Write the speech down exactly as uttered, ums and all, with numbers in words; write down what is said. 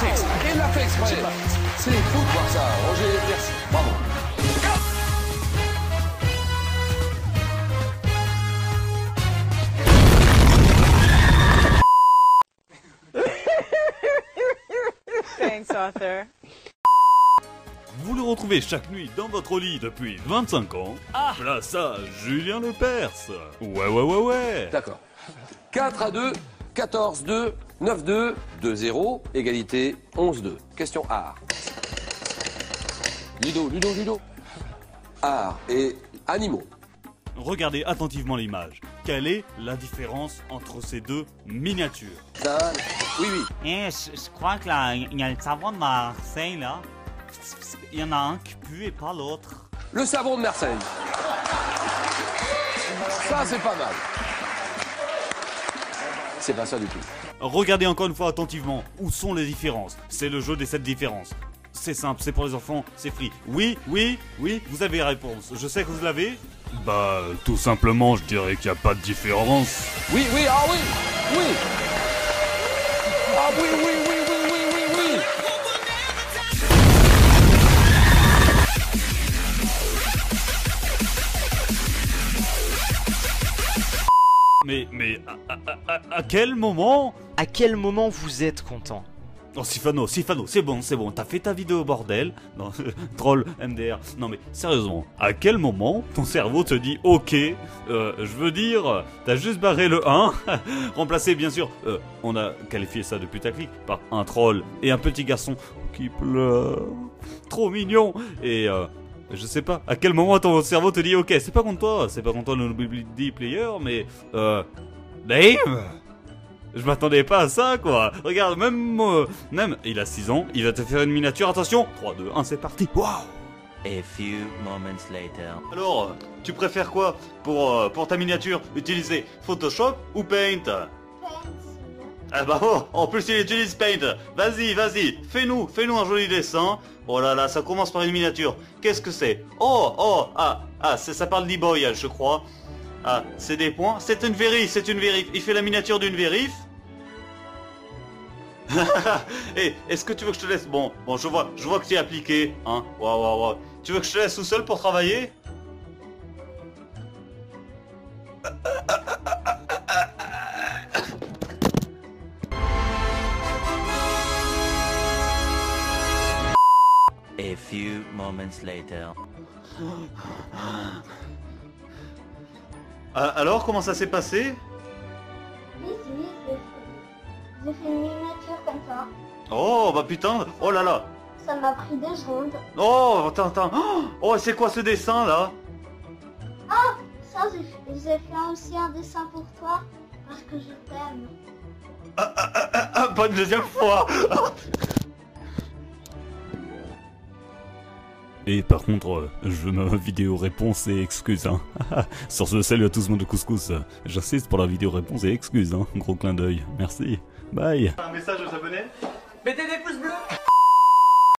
fait. Il l'a fait exprès. C'est fou de voir ça. Roger, merci. Bravo. Thanks, Arthur. Vous le retrouvez chaque nuit dans votre lit depuis vingt-cinq ans. Ah, place à Julien Lepers. Ouais, ouais, ouais, ouais. D'accord. quatre à deux, quatorze deux, neuf deux, deux zéro, égalité onze deux. Question art. Ludo, Ludo, Ludo. Art et animaux. Regardez attentivement l'image. Quelle est la différence entre ces deux miniatures? Ça, oui, oui. Et je, je crois que là, il y a le savon de Marseille, là. Il y en a un qui pue et pas l'autre. Le savon de Marseille. Ça, c'est pas mal. C'est pas ça du tout. Regardez encore une fois attentivement. Où sont les différences? C'est le jeu des sept différences. C'est simple, c'est pour les enfants, c'est free. Oui, oui, oui, vous avez la réponse. Je sais que vous l'avez. Bah, tout simplement, je dirais qu'il n'y a pas de différence. Oui, oui, ah oui, oui. Ah oui, oui, oui, oui, oui, oui, oui. Mais, mais, à, à, à, à quel moment? À quel moment vous êtes content? Oh, Sifano, Sifano, c'est bon, c'est bon, t'as fait ta vidéo, bordel. Non, troll, M D R. Non, mais sérieusement, à quel moment ton cerveau te dit, ok, euh, je veux dire, t'as juste barré le un, remplacé, bien sûr, euh, on a qualifié ça de putaclic par un troll et un petit garçon qui pleure. Trop mignon. Et euh, je sais pas, à quel moment ton cerveau te dit, ok, c'est pas contre toi, c'est pas contre toi, le NobodyPlayer, mais euh, Dave! Je m'attendais pas à ça, quoi. Regarde, même... Euh, même, il a six ans, il va te faire une miniature. Attention, trois, deux, un, c'est parti. Waouh. A few moments later. Alors, tu préfères quoi pour, euh, pour ta miniature? Utiliser Photoshop ou Paint? Paint. Ah bah oh, en plus il utilise Paint. Vas-y, vas-y, fais-nous, fais-nous un joli dessin. Oh là là, ça commence par une miniature. Qu'est-ce que c'est? Oh, oh, ah, ah, ça parle d'e-boy, je crois. Ah, c'est des points. C'est une vérif, c'est une vérif. Il fait la miniature d'une vérif. Hey, est-ce que tu veux que je te laisse? Bon, bon, je vois, je vois que tu es appliqué, hein. Waouh, waouh, waouh. Tu veux que je te laisse tout seul pour travailler? A few moments later. Euh, alors, comment ça s'est passé? Oui, oui, j'ai fait, fait une miniature comme ça. Oh, bah putain, oh là là. Ça m'a pris deux secondes. Oh, attends, attends. Oh, c'est quoi ce dessin, là? Ah, ça, j'ai fait aussi un dessin pour toi, parce que je t'aime. Ah, ah, ah, ah, ah, bonne deuxième fois. Et par contre, je veux ma vidéo réponse et excuse, hein. Sur ce, salut à tous, monde de couscous. J'insiste pour la vidéo réponse et excuse, hein. Gros clin d'œil. Merci. Bye. Un message aux abonnés. Mettez des pouces bleus.